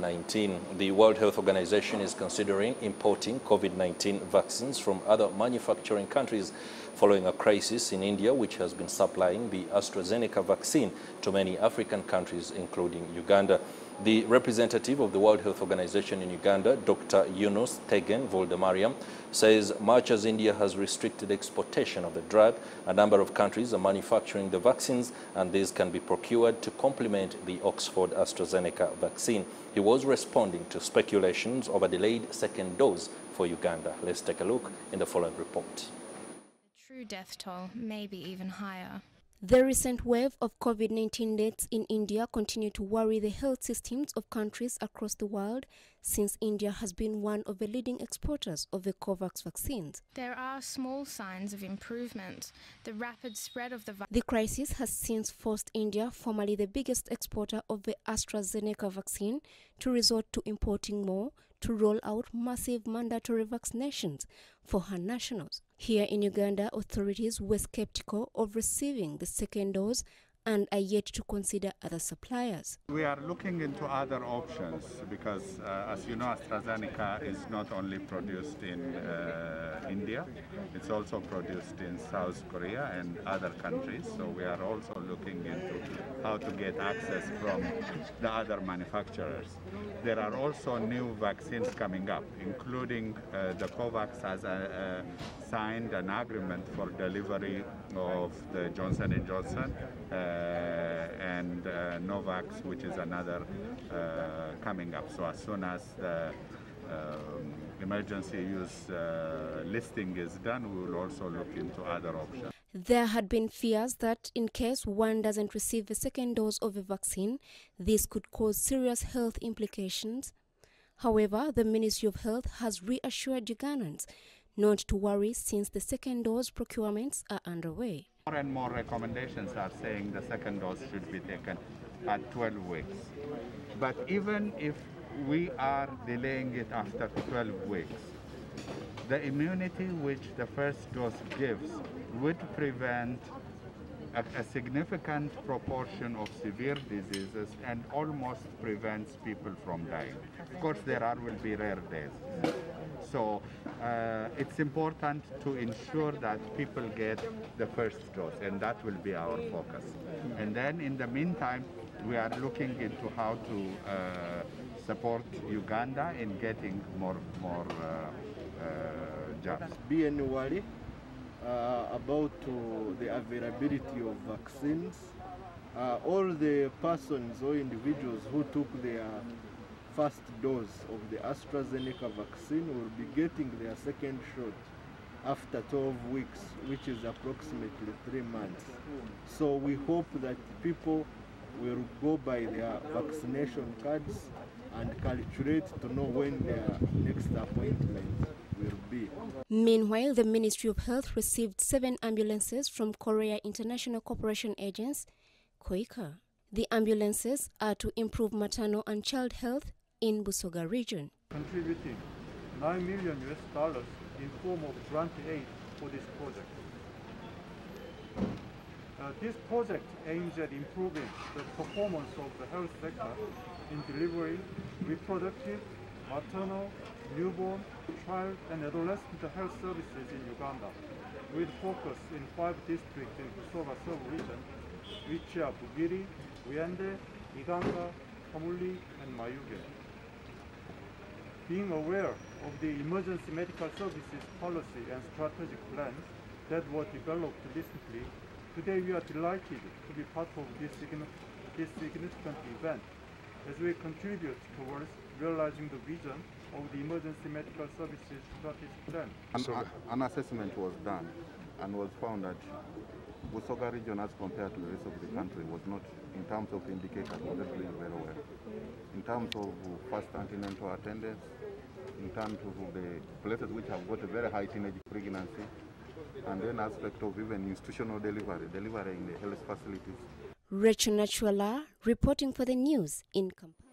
COVID-19. The World Health Organization is considering importing COVID-19 vaccines from other manufacturing countries following a crisis in India, which has been supplying the AstraZeneca vaccine to many African countries, including Uganda. The representative of the World Health Organization in Uganda, Dr. Yunus Tegen Voldemariam, says much as India has restricted exportation of the drug, a number of countries are manufacturing the vaccines, and these can be procured to complement the Oxford-AstraZeneca vaccine. He was responding to speculations of a delayed second dose for Uganda. Let's take a look in the following report. The true death toll may be even higher. The recent wave of COVID-19 deaths in India continue to worry the health systems of countries across the world, since India has been one of the leading exporters of the COVAX vaccines. There are small signs of improvement. The rapid spread of the virus. The crisis has since forced India, formerly the biggest exporter of the AstraZeneca vaccine, to resort to importing more to roll out massive mandatory vaccinations for her nationals. Here in Uganda, authorities were skeptical of receiving the second dose and are yet to consider other suppliers. We are looking into other options because, as you know, AstraZeneca is not only produced in India, it's also produced in South Korea and other countries. So we are also looking into how to get access from the other manufacturers. There are also new vaccines coming up, including the COVAX has signed an agreement for delivery of the Johnson & Johnson and Novax, which is another coming up. So as soon as the emergency use listing is done, we will also look into other options. There had been fears that in case one doesn't receive a second dose of a vaccine, this could cause serious health implications. However, the Ministry of Health has reassured Ugandans not to worry, since the second dose procurements are underway. More and more recommendations are saying the second dose should be taken at 12 weeks. But even if we are delaying it after 12 weeks, the immunity which the first dose gives would prevent a significant proportion of severe diseases and almost prevents people from dying. Of course, there will be rare deaths. So it's important to ensure that people get the first dose, and that will be our focus. And then in the meantime, we are looking into how to support Uganda in getting more jobs. Be any worry about the availability of vaccines. All the persons or individuals who took their first dose of the AstraZeneca vaccine will be getting their second shot after 12 weeks, which is approximately 3 months. So we hope that people will go by their vaccination cards and calculate to know when their next appointment will be. Meanwhile, the Ministry of Health received 7 ambulances from Korea International Cooperation Agency, KOICA. The ambulances are to improve maternal and child health in Busoga region. Contributing $9 million in form of grant aid for this project. This project aims at improving the performance of the health sector in delivering reproductive, maternal, newborn, child and adolescent health services in Uganda, with focus in 5 districts in Busoga sub-region, which are Bugiri, Uyende, Iganga, Kamuli and Mayuge. Being aware of the emergency medical services policy and strategic plans that were developed recently, today we are delighted to be part of this significant event as we contribute towards realizing the vision of the emergency medical services strategic plan. An assessment was done and was found that Busoga region, as compared to the rest of the country, was not, in terms of indicators, was not doing very well. In terms of first antenatal attendance, in terms of the places which have got a very high teenage pregnancy, and then aspect of even institutional delivery in the health facilities. Rachel Nachuala reporting for the news in Kampala.